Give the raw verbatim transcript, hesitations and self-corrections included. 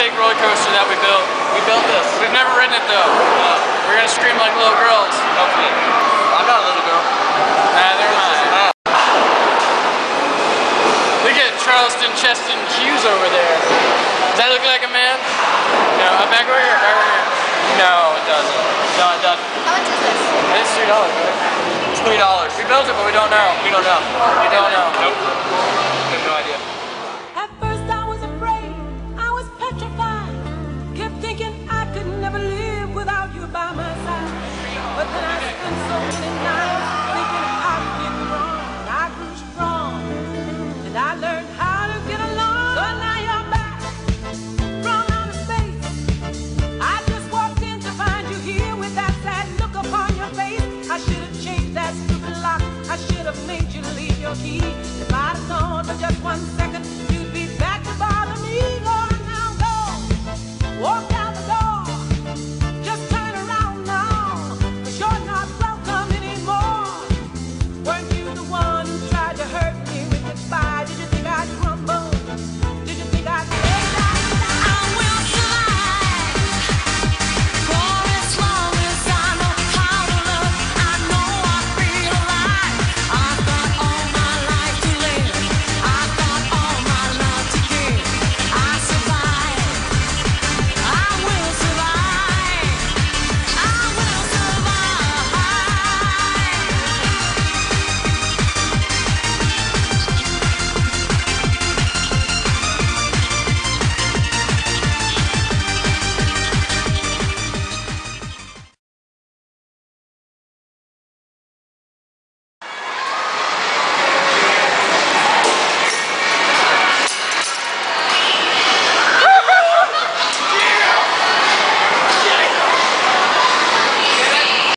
fake roller coaster that we built. We built this. We've never ridden it though. Uh, we're gonna scream like little girls, hopefully. I'm not a little girl. Nah, they're not. Look at Charleston Cheston Hughes over there. Does that look like a man? No, I'm back over here, back over here. No, it doesn't. No, it doesn't. How much is this? It's three dollars, right? It's three dollars. We built it, but we don't know. We don't know. We don't know. Nope. We have no idea. At first I was afraid. I was petrified. Kept thinking I could never live without you by my side. But then I spent so many nights thinking I could get wrong. I grew strong. And I learned how. I should have made you leave your key. If I'd have known for just one second, you'd be back to bother me. Lord, now go. Walk